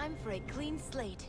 time for a clean slate.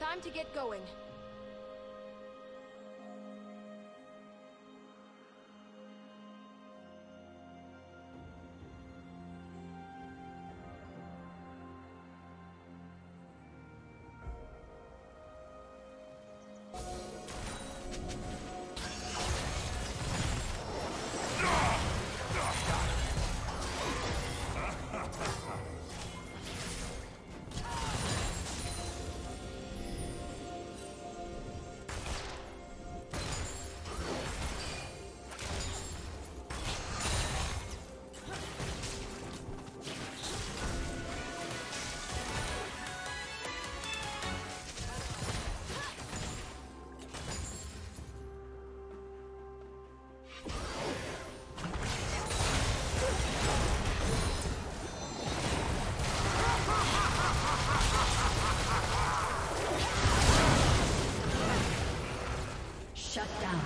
Time to get going. Shut down.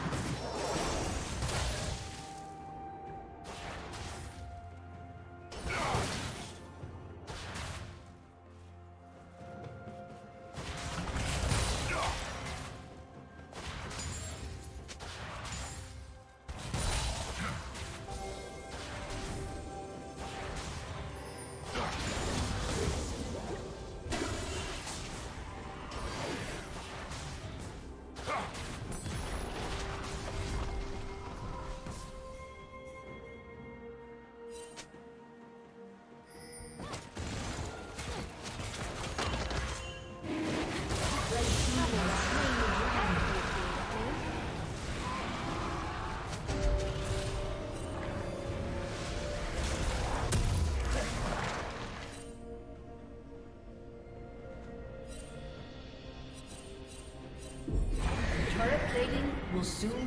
Will soon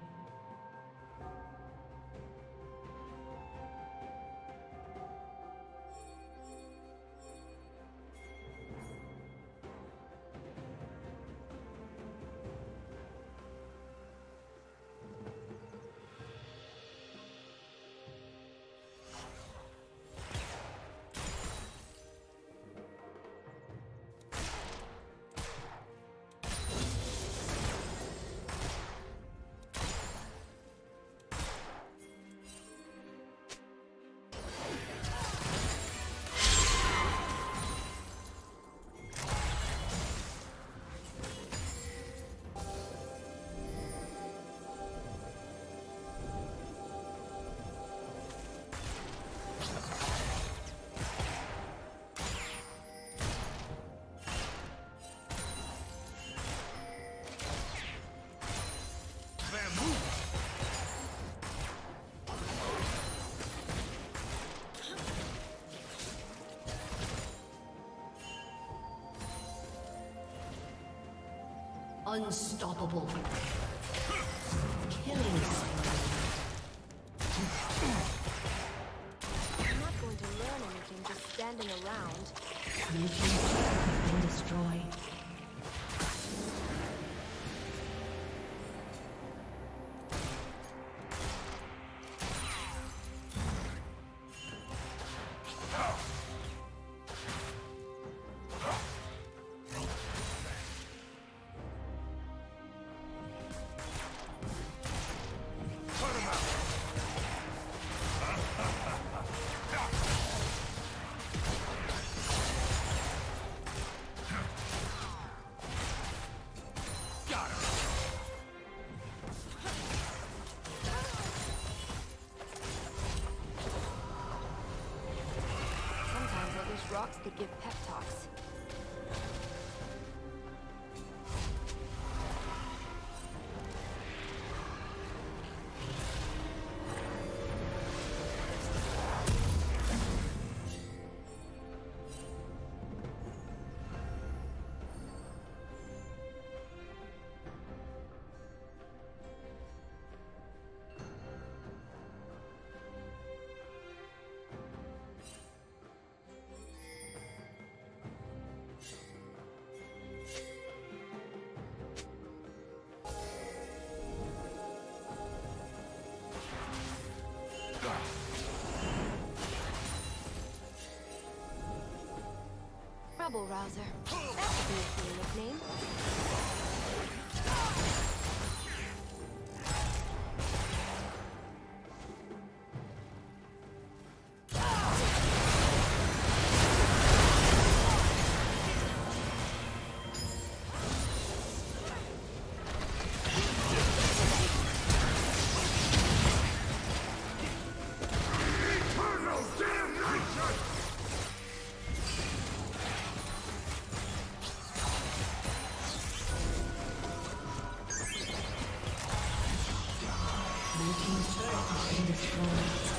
Unstoppable. Killing spree. I'm not going to learn anything just standing around. Mutants have been destroyed. Rocks that give pep talks. Trouble Rouser. That could be a cool nickname. Blue team's turret has been destroyed.